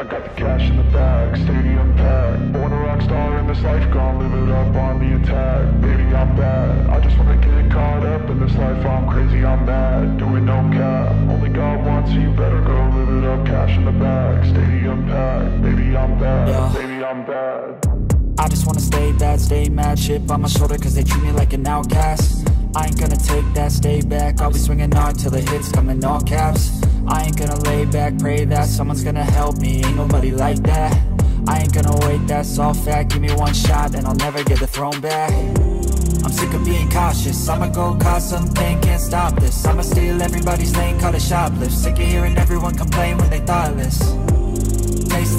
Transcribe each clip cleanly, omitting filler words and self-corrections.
I got the cash in the bag, stadium packed. Born a rock star in this life, gone live it up on the attack. Baby, I'm bad, I just wanna get caught up in this life. I'm crazy, I'm mad, doing no cap. Only God wants you, better go live it up. Cash in the bag, stadium packed. Baby, I'm bad, yeah. Baby, I'm bad. I just wanna stay bad, stay mad. Chip on my shoulder cause they treat me like an outcast. I ain't gonna take that, stay back. I'll be swinging hard till the hits come in all caps. I ain't gonna lay back, pray that someone's gonna help me, ain't nobody like that. I ain't gonna wait, that's all fact. Give me one shot and I'll never get the throne back. I'm sick of being cautious, I'ma go cause something, can't stop this. I'ma steal everybody's lane, call it shoplift. Sick of hearing everyone complain when they thoughtless. Taste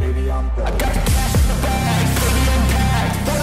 baby, I'm bad. I got the cash in the bag, stadium packed. Born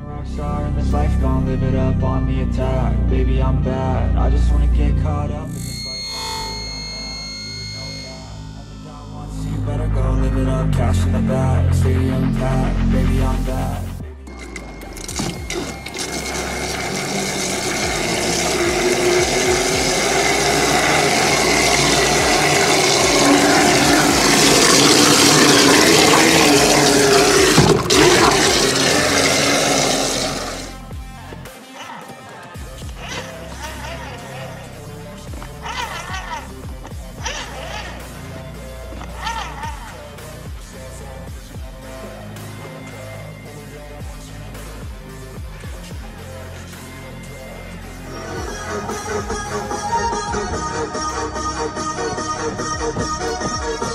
a rock star in this life, gonna live it up.